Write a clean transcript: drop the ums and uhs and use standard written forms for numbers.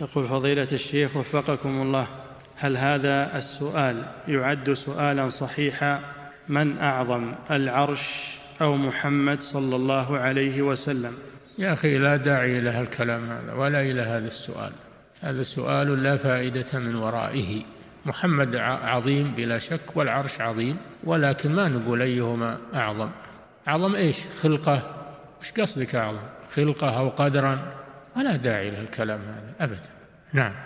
يقول فضيلة الشيخ وفقكم الله، هل هذا السؤال يعد سؤالا صحيحا؟ من أعظم، العرش أو محمد صلى الله عليه وسلم؟ يا أخي لا داعي لها الكلام هذا ولا إلى هذا السؤال، هذا سؤال لا فائدة من ورائه. محمد عظيم بلا شك والعرش عظيم، ولكن ما نقول أيهما أعظم. أعظم إيش؟ خلقه؟ إيش قصدك أعظم؟ خلقه أو قدرا؟ ولا داعي للكلام هذا أبدا. نعم.